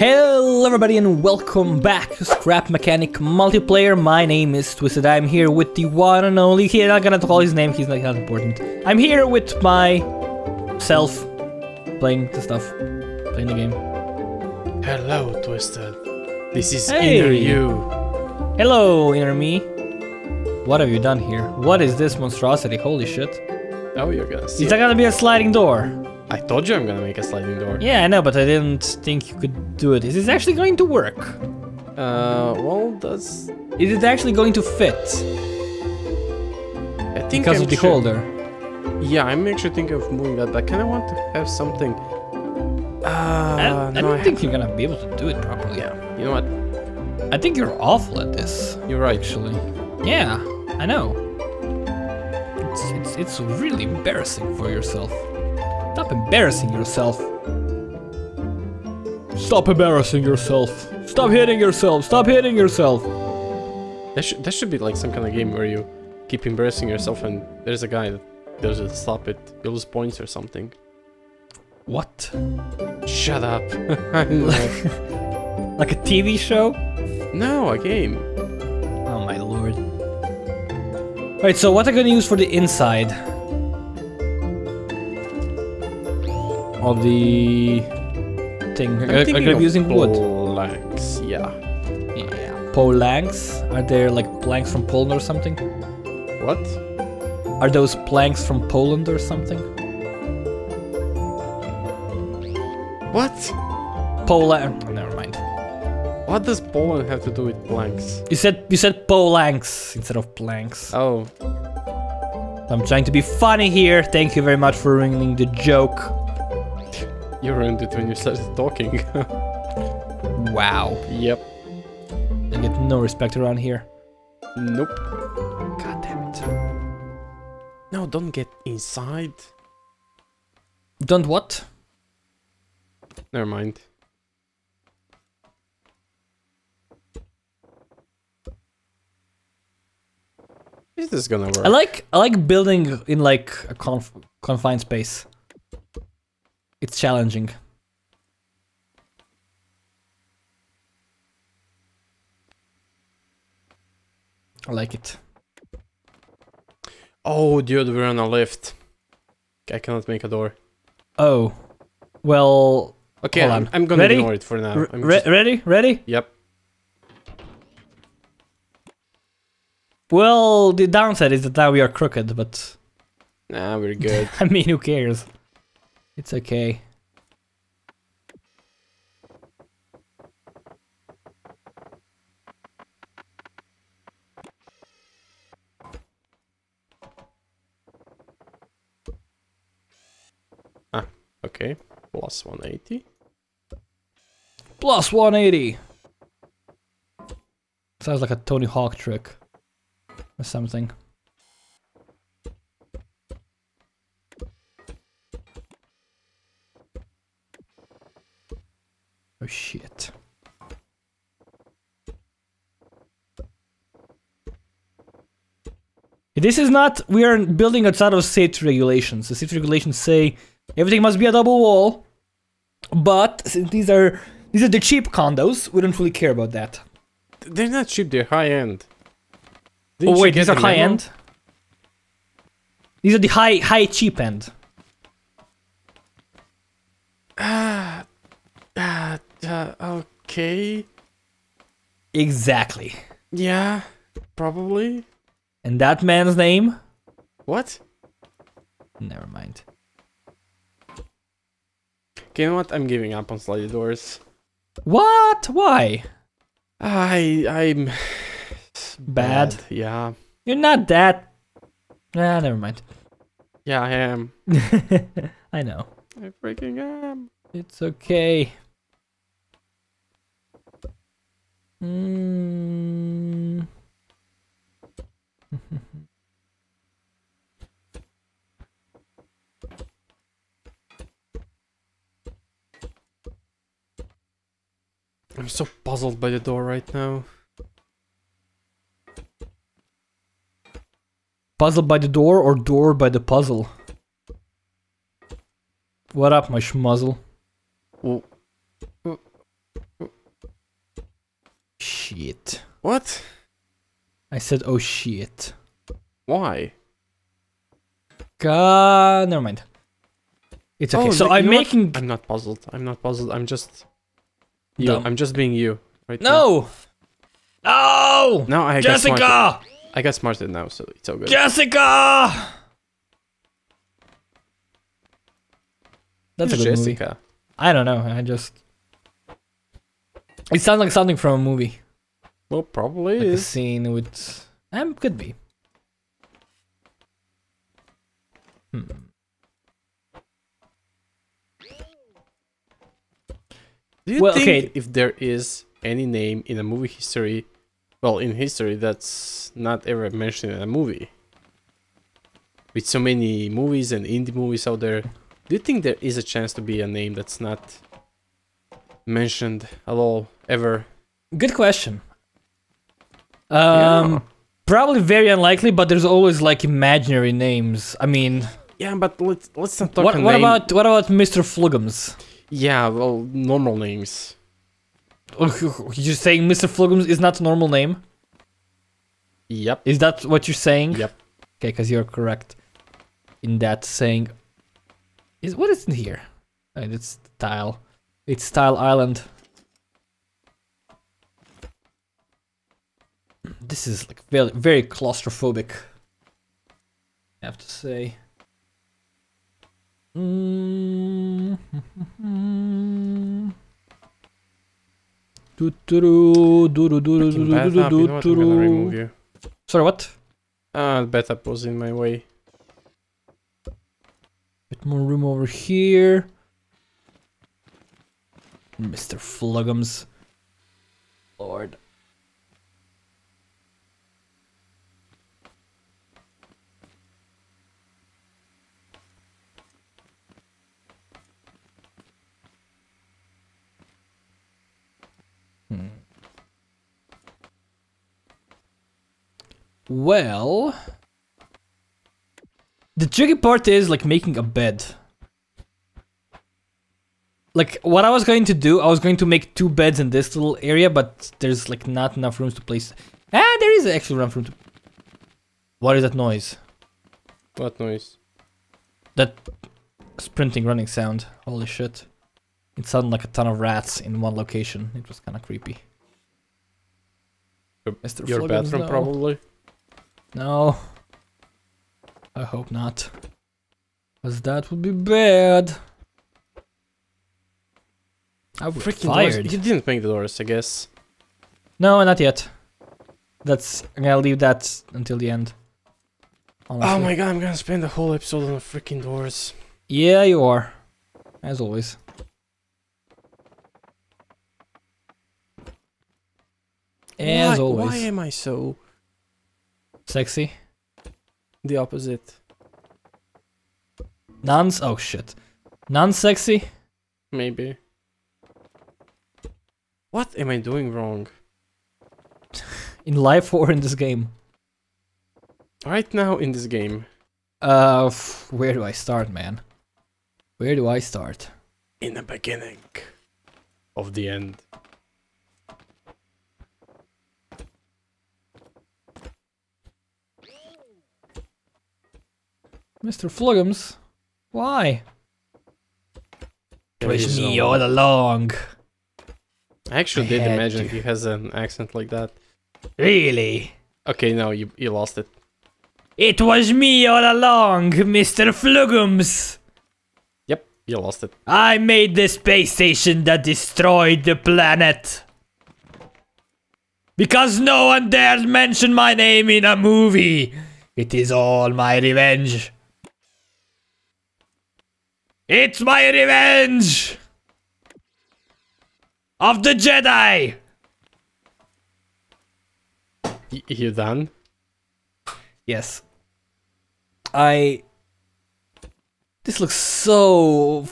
Hello everybody and welcome back to Scrap Mechanic Multiplayer. My name is Twisted. I'm here with the one and only. Here, I'm not gonna call his name, he's not important. I'm here with my self playing the stuff, playing the game. Hello Twisted, this is Inner You. Hello Inner Me. What have you done here? What is this monstrosity? Holy shit. Oh, you're gonna see. Is that gonna be a sliding door? I told you I'm gonna make a sliding door. Yeah, I know, but I didn't think you could do it. Is this actually going to work? Well, that's... Is it actually going to fit? I think because I'm of the holder. Yeah, I'm actually thinking of moving that, but I kinda want to have something... I don't think you're gonna be able to do it properly. Yeah, you know what? I think you're awful at this. You're right, actually. Yeah, I know. It's really embarrassing for yourself. Stop embarrassing yourself. Stop embarrassing yourself. Stop hitting yourself. Stop hitting yourself. That should be like some kind of game where you keep embarrassing yourself and there's a guy that does it. Stop it. You lose points or something. What? Shut up. Like a TV show? No, a game. Oh my lord. Alright, so what I'm gonna use for the inside of the thing. I'm gonna be using wood. Planks, yeah. Yeah. Planks? Are there like planks from Poland or something? What? Are those planks from Poland or something? What? Poland. Never mind. What does Poland have to do with planks? You said planks instead of planks. Oh. I'm trying to be funny here. Thank you very much for ruining the joke. You ruined it when you started talking. Wow. Yep. I get no respect around here. Nope. God damn it. No, don't get inside. Don't what? Never mind. Is this gonna work? I like building in like a confined space. It's challenging. I like it. Oh, dude, we're on a lift. I cannot make a door. Oh. Well... Okay, I'm gonna ignore it for now. Ready? Ready? Yep. Well, the downside is that now we are crooked, but... Nah, we're good. I mean, who cares? It's okay. Ah, okay. Plus 180. Plus 180! Sounds like a Tony Hawk trick. Or something. Oh shit. This is not... We are building outside of safety regulations. The safety regulations say everything must be a double wall. But since these are the cheap condos, we don't really care about that. They're not cheap, they're high-end. Oh wait, these are high-end? These are the high cheap end. Okay. Exactly. Yeah, probably. And that man's name? What? Never mind. Okay, you know what? I'm giving up on sliding doors. What? Why? I'm bad. Yeah. You're not that. Ah, never mind. Yeah, I am. I know. I freaking am. It's okay. I'm so puzzled by the door right now. Puzzled by the door or door by the puzzle? What up, my schmuzzle? What? I said, oh shit. Why? God, never mind. It's okay. Oh, so I'm making. What? I'm not puzzled. I'm not puzzled. I'm just. You. I'm just being you. Right no. Now. No. No. I Jessica. Got smarted. I got smarted now, so it's all good. Jessica. That's Who's a good Jessica? Movie. I don't know. I just. It sounds like something from a movie. Well, probably like is. A scene with. Could be. Hmm. Do you think if there is any name in a movie history, well, in history, that's not ever mentioned in a movie? With so many movies and indie movies out there, do you think there is a chance to be a name that's not mentioned at all, ever? Good question. Yeah. Probably very unlikely, but there's always like imaginary names. I mean, yeah, but let's not talk. What about Mr. Fluggums? Yeah, well, normal names. You're saying Mr. Fluggums is not a normal name? Yep. Is that what you're saying? Yep. Okay, because you're correct in that saying. Is what is in here? And it's Tile. It's Tile Island. This is like very, very claustrophobic, I have to say. Sorry, what? The bathtub was in my way. Bit more room over here. Mr. Fluggums. Lord. Well, the tricky part is like making a bed. Like what I was going to do, I was going to make two beds in this little area, but there's like not enough rooms to place. Ah, there is actually enough room to. What is that noise? What noise? That sprinting, running sound. Holy shit. It sounded like a ton of rats in one location. It was kind of creepy. Mr. Your Fluggums, bathroom, no. Probably? No. I hope not. Because that would be bad. I'm freaking tired. You didn't make the doors, I guess. No, not yet. That's. I'm gonna leave that until the end. Honestly. Oh my god, I'm gonna spend the whole episode on the freaking doors. Yeah, you are. As always. As always. Why am I so... sexy? The opposite. Non's... oh shit. Non-sexy? Maybe. What am I doing wrong? In life or in this game? Right now in this game. Where do I start, man? Where do I start? In the beginning. Of the end. Mr. Fluggums, why? Push me all along. I actually did imagine he has an accent like that. Really? Okay, no, you lost it. It was me all along, Mr. Fluggums. Yep, you lost it. I made the space station that destroyed the planet. Because no one dared mention my name in a movie. It is all my revenge. It's my revenge! Of the Jedi! You done? Yes. This looks so...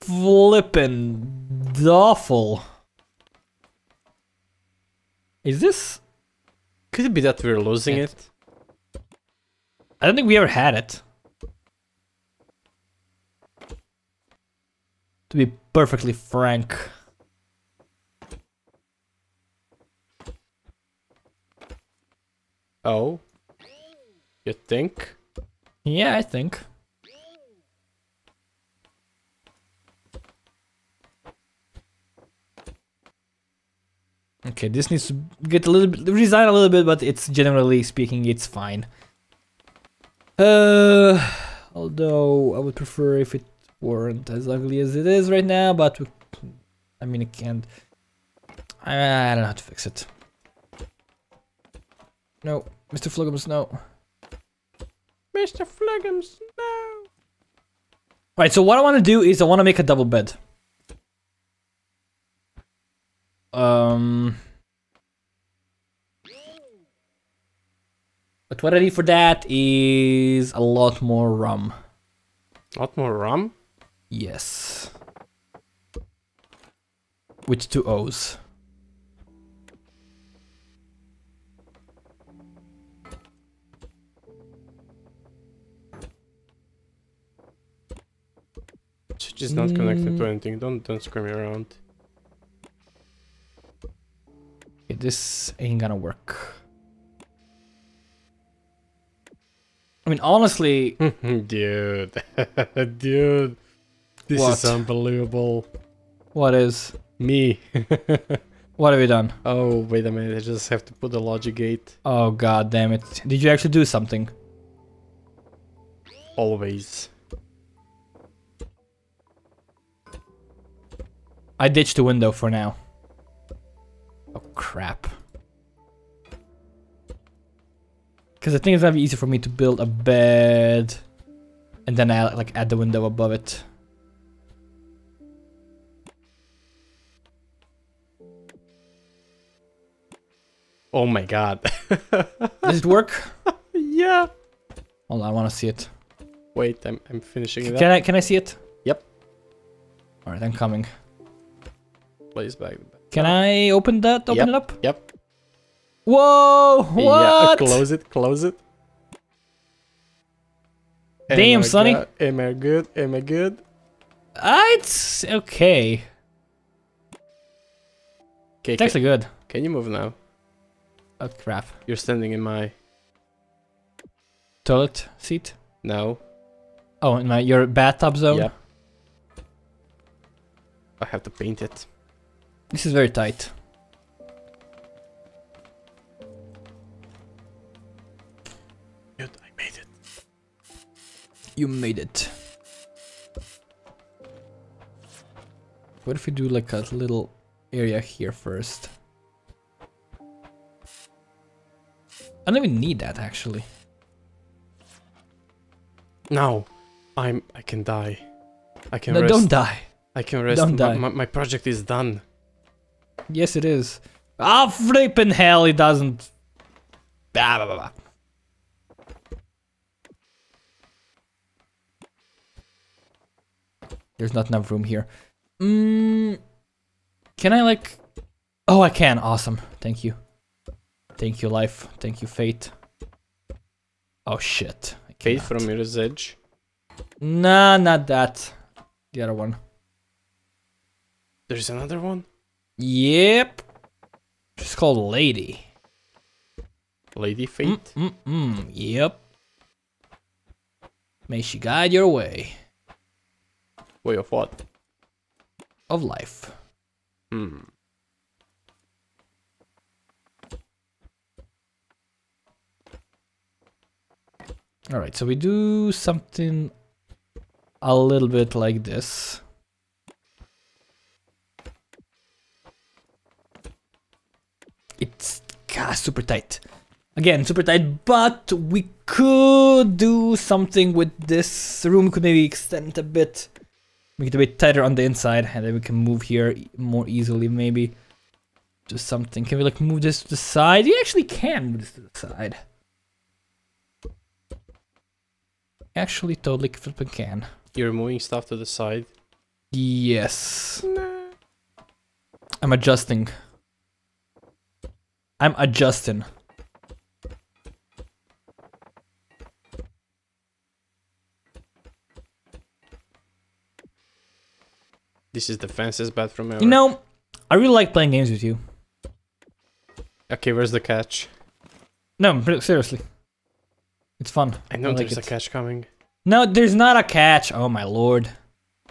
flippin' awful. Is this... could it be that we're losing it? I don't think we ever had it. To be perfectly frank. Oh. You think? Yeah, I think. Okay, this needs to get a little bit, resign a little bit, but it's generally speaking, it's fine. Although I would prefer if it weren't as ugly as it is right now, but we, I mean, it can't. I don't know how to fix it. No, Mr. Fluggums, no. Mr. Fluggums, no. Alright, so what I want to do is I want to make a double bed. But what I need for that is a lot more rum. A lot more rum? Yes. With 2 O's. She's not connected to anything. Don't screw me around. This ain't gonna work. I mean, honestly... Dude. Dude. This is unbelievable. What is? Me. What have you done? Oh, wait a minute. I just have to put the logic gate. Oh, god damn it. Did you actually do something? Always. I ditched the window for now. Oh, crap. Because I think it's gonna be easier for me to build a bed and then I like add the window above it. Oh my god. Does it work? Yeah. Hold on, I want to see it. Wait, I'm finishing it up. Can I see it? Yep. Alright, I'm coming. Place back. Can I open that? Open it up? Yep. Whoa! What? Yeah, close it, close it. Damn, Sonny. Am I good? Am I good? It's okay. It's actually good. Can you move now? Oh, crap. You're standing in my... toilet seat? No. Oh, in my your bathtub zone? Yep. I have to paint it. This is very tight. Dude, I made it. You made it. What if we do like a little area here first? I don't even need that actually. No, I can die. I can rest. Don't die. I can rest. Don't die. My project is done. Yes, it is. Ah, flippin' hell, it doesn't. Bah, bah, bah, bah. There's not enough room here. Can I like... Oh, I can. Awesome. Thank you. Thank you, life. Thank you, fate. Oh, shit. Fate from Mirror's Edge? Nah, not that. The other one. There's another one? Yep. It's called Lady. Lady Fate? Yep. May she guide your way. Way of what? Of life. Hmm. Alright, so we do something a little bit like this. It's super tight. Again, super tight, but we could do something with this room. We could maybe extend it a bit. Make it a bit tighter on the inside, and then we can move here more easily, maybe. Just something. Can we like move this to the side? You actually can move this to the side. Actually, totally flipping can. You're moving stuff to the side? Yes. No. I'm adjusting. I'm adjusting. This is the fanciest bathroom ever. You know, I really like playing games with you. Okay, where's the catch? No, seriously. It's fun. I know there's a catch coming. No, there's not a catch. Oh my lord.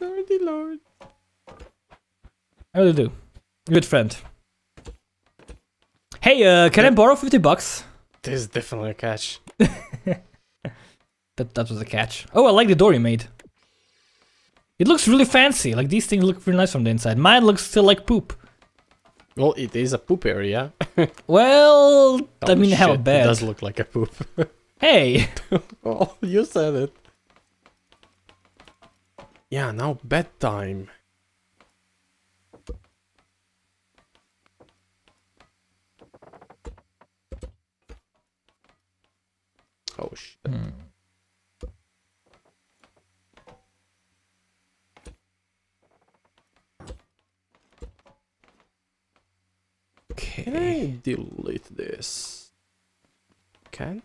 Lordy lord. I really do. Good friend. Hey, can I borrow $50? This is definitely a catch. That was a catch. Oh, I like the door you made. It looks really fancy. Like, these things look really nice from the inside. Mine looks still like poop. Well, it is a poop area. Well, I mean, how bad. It does look like a poop. Hey! Oh, you said it. Yeah, now bedtime. Oh, shit. Hmm. Can I delete this? Can?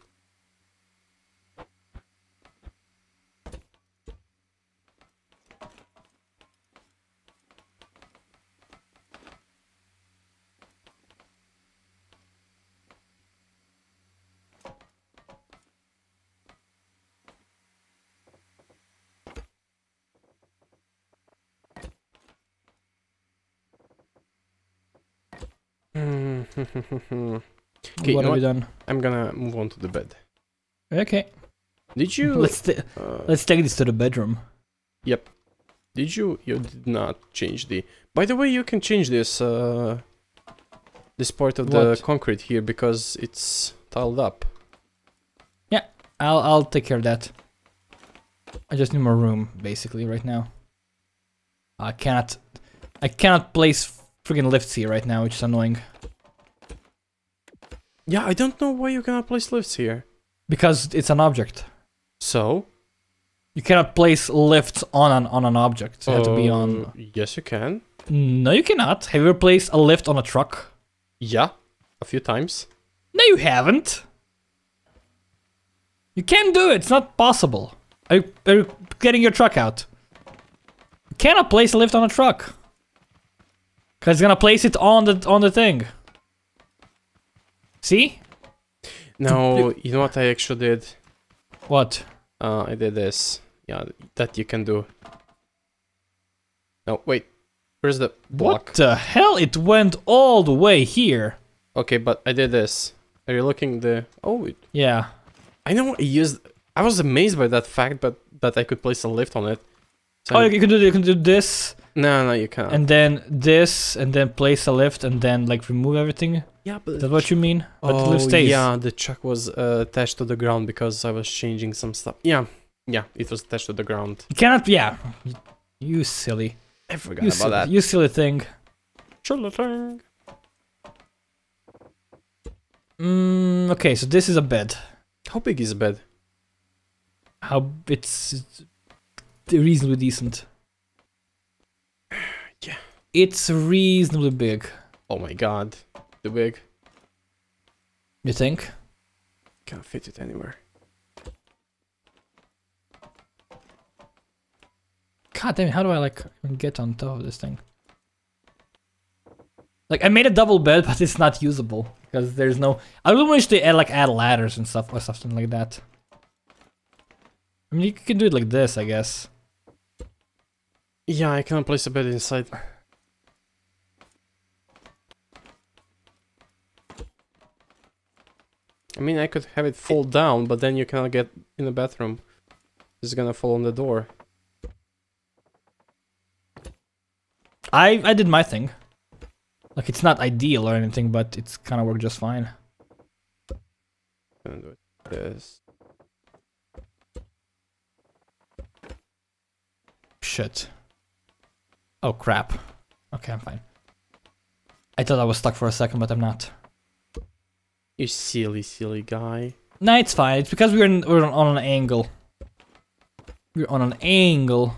Okay, what have we done? I'm gonna move on to the bed. Okay. Did you... let's take this to the bedroom. Yep. Did you... You did not change the... By the way, you can change this... this part of the concrete here because it's tiled up. Yeah, I'll take care of that. I just need more room, basically, right now. I cannot place freaking lifts here right now, which is annoying. Yeah, I don't know why you cannot place lifts here. Because it's an object. So? You cannot place lifts on an object. It has to be on... Yes, you can. No, you cannot. Have you placed a lift on a truck? Yeah, a few times. No, you haven't. You can't do it. It's not possible. Are you getting your truck out? You cannot place a lift on a truck. Because it's going to place it on the thing. See? No, you know what I actually did? What? I did this. Yeah, that you can do. No, wait. Where's the block? What the hell? It went all the way here. Okay, but I did this. Are you looking the... Oh, it... Yeah. I know I used... I was amazed by that fact, but that I could place a lift on it. So oh, you can do this. No, you can't. And then this, and then place a lift, and then like remove everything. Yeah, but that's what you mean. But the lift stays. Yeah, the truck was attached to the ground because I was changing some stuff. Yeah, it was attached to the ground. You cannot. Yeah, you silly. I forgot about that. You silly thing. Silly thing. Okay, so this is a bed. How big is a bed? How it's reasonably decent. Yeah. It's reasonably big. Oh my god. Too big. You think? Can't fit it anywhere. God damn it, how do I like get on top of this thing? Like I made a double bed, but it's not usable. Because there's no... I really wish they add ladders and stuff or something like that. I mean, you can do it like this, I guess. Yeah, I cannot place a bed inside. I mean, I could have it fall down, but then you cannot get in the bathroom. It's gonna fall on the door. I did my thing. Like, it's not ideal or anything, but it's kind of worked just fine. I'm gonna do it this. Shit. Oh crap. Okay, I'm fine. I thought I was stuck for a second, but I'm not. You silly guy. Nah, it's fine. It's because we're on an angle. We're on an angle.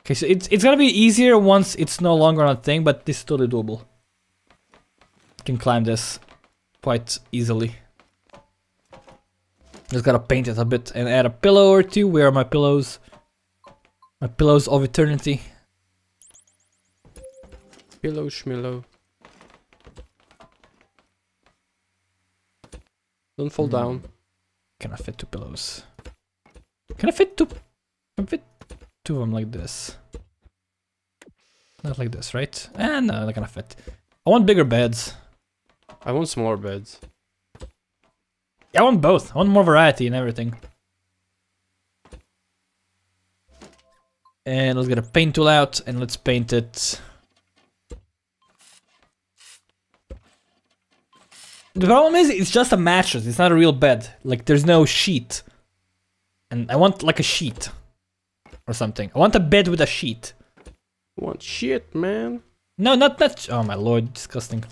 Okay, so it's gonna be easier once it's no longer on a thing, but this is totally doable. You can climb this quite easily. Just gotta paint it a bit and add a pillow or two. Where are my pillows? My pillows of eternity. Pillow schmillow. Don't fall down. Can I fit two pillows? Can I fit two of them like this? Not like this, right? And no, they're gonna fit. I want bigger beds. I want smaller beds. I want both. I want more variety and everything. And let's get a paint tool out and let's paint it. The problem is it's just a mattress. It's not a real bed. Like, there's no sheet. And I want like a sheet or something. I want a bed with a sheet. Want shit, man? No, not that. Oh my lord, disgusting.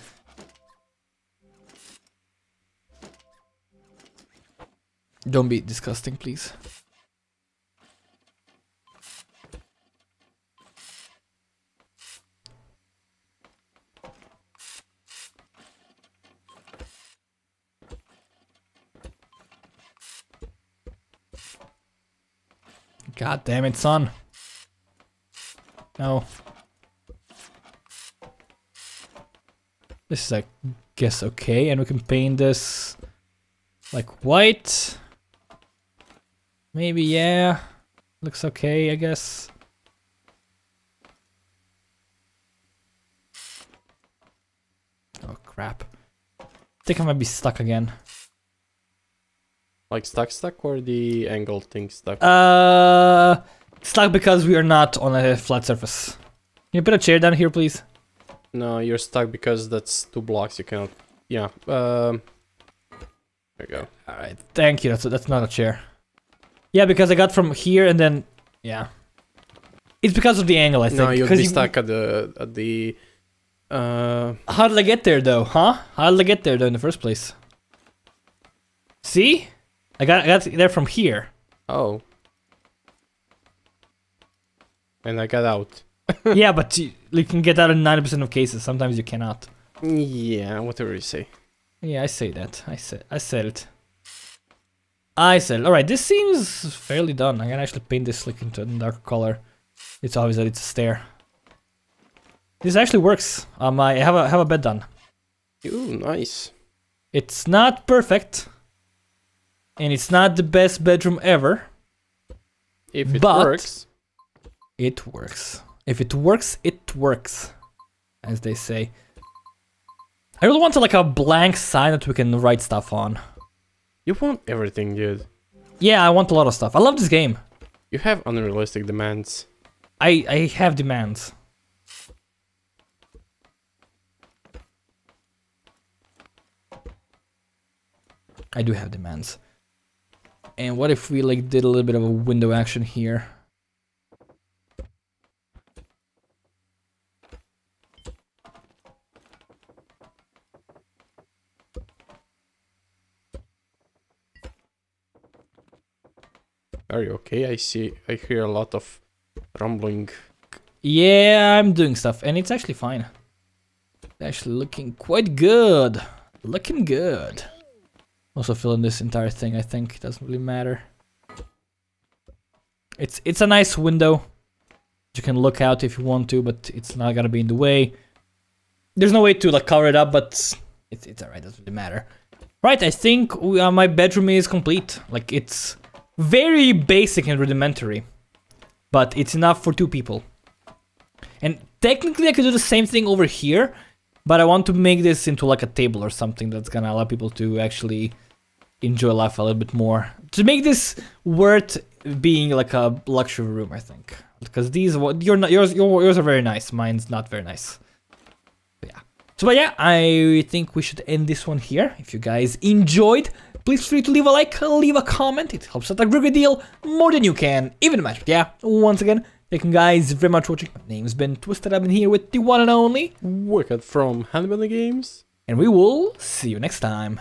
Don't be disgusting, please. God damn it, son. No. This is, I guess, okay, and we can paint this like white. Maybe, yeah. Looks okay, I guess. Oh, crap. I think I might be stuck again. Like stuck or the angle thing stuck? Stuck because we are not on a flat surface. Can you put a chair down here, please? No, you're stuck because that's two blocks, you cannot... Yeah, there you go. Alright, thank you, that's not a chair. Yeah, because I got from here and then... Yeah. It's because of the angle, I think. No, you'll be stuck at the... How did I get there, though, huh? How did I get there, though, in the first place? See? I got there from here. Oh. And I got out. Yeah, but you can get out in 90% of cases. Sometimes you cannot. Yeah, whatever you say. Yeah, I say that. I said it. Alright, this seems fairly done. I can actually paint this like into a dark color. It's obvious that it's a stair. This actually works. I have a bed done. Ooh, nice. It's not perfect. And it's not the best bedroom ever. If it works. It works. If it works, it works, as they say. I really want like a blank sign that we can write stuff on. You want everything, dude. Yeah, I want a lot of stuff. I love this game. You have unrealistic demands. I have demands. I do have demands. And what if we like did a little bit of a window action here? Are you okay? I hear a lot of rumbling. Yeah, I'm doing stuff and it's actually fine. It's actually looking quite good. Looking good. Also fill in this entire thing, I think. It doesn't really matter. It's a nice window. You can look out if you want to, but it's not gonna be in the way. There's no way to like cover it up, but it's alright, doesn't really matter. Right, I think my bedroom is complete. Like, it's very basic and rudimentary, but it's enough for two people. And technically I could do the same thing over here, but I want to make this into like a table or something that's gonna allow people to actually enjoy life a little bit more. To make this worth being like a luxury room, I think. Because these, yours are very nice, mine's not very nice. But yeah. So but yeah, I think we should end this one here. If you guys enjoyed, please feel free to leave a like, leave a comment, it helps out a great deal, more than you can, even imagine. But yeah, once again, thank you guys very much for watching. My name's been Twisted, I've been here with the one and only Wicked from HoneyBunny Games. And we will see you next time.